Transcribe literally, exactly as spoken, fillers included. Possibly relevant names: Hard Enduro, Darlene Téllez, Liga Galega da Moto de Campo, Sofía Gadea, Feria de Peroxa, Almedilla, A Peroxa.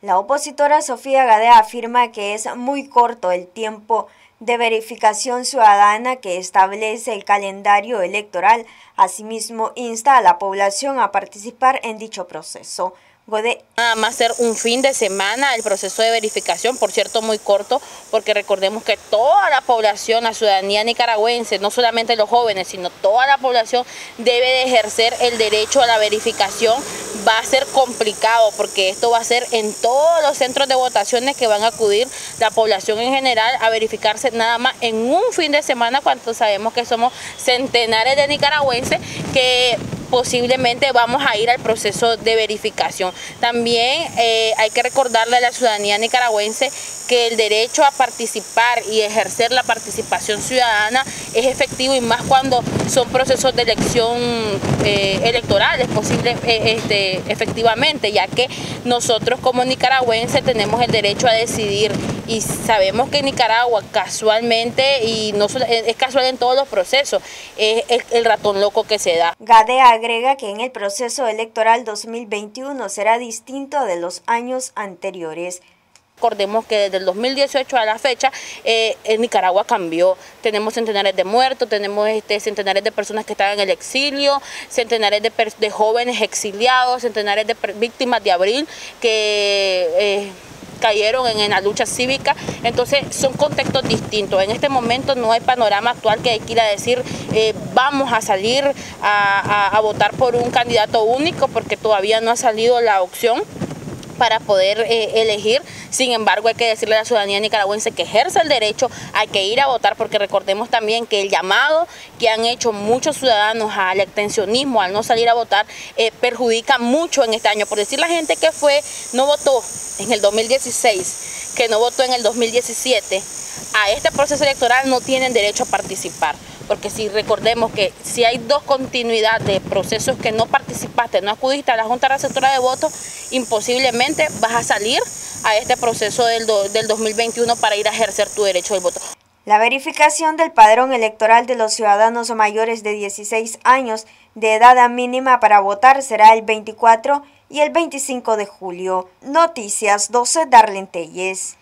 La opositora Sofía Gadea afirma que es muy corto el tiempo de verificación ciudadana que establece el calendario electoral. Asimismo, insta a la población a participar en dicho proceso. Godé. Nada más ser un fin de semana el proceso de verificación, por cierto muy corto, porque recordemos que toda la población, la ciudadanía nicaragüense, no solamente los jóvenes, sino toda la población debe de ejercer el derecho a la verificación. Va a ser complicado porque esto va a ser en todos los centros de votaciones que van a acudir la población en general a verificarse nada más en un fin de semana, cuando sabemos que somos centenares de nicaragüenses que posiblemente vamos a ir al proceso de verificación. También eh, hay que recordarle a la ciudadanía nicaragüense que el derecho a participar y ejercer la participación ciudadana es efectivo, y más cuando son procesos de elección eh, electoral, es posible eh, este, efectivamente, ya que nosotros como nicaragüenses tenemos el derecho a decidir. Y sabemos que en Nicaragua casualmente, y no es casual en todos los procesos, es el ratón loco que se da. Gadea agrega que en el proceso electoral dos mil veintiuno será distinto de los años anteriores. Recordemos que desde el dos mil dieciocho a la fecha eh, en Nicaragua cambió. Tenemos centenares de muertos, tenemos este, centenares de personas que están en el exilio, centenares de, de jóvenes exiliados, centenares de víctimas de abril que... Eh, cayeron en, en la lucha cívica. Entonces son contextos distintos. En este momento no hay panorama actual que quiera decir eh, vamos a salir a, a, a votar por un candidato único, porque todavía no ha salido la opción para poder eh, elegir. Sin embargo, hay que decirle a la ciudadanía nicaragüense que ejerza el derecho a que ir a votar, porque recordemos también que el llamado que han hecho muchos ciudadanos al abstencionismo, al no salir a votar, eh, perjudica mucho en este año. Por decir, la gente que fue, no votó en el dos mil dieciséis, que no votó en el dos mil diecisiete, a este proceso electoral no tienen derecho a participar. Porque si recordemos que si hay dos continuidades de procesos que no participaste, no acudiste a la Junta Receptora de Votos, imposiblemente vas a salir a este proceso del, do, del dos mil veintiuno para ir a ejercer tu derecho del voto. La verificación del padrón electoral de los ciudadanos mayores de dieciséis años de edad mínima para votar será el veinticuatro y el veinticinco de julio. Noticias doce, Darlene Téllez.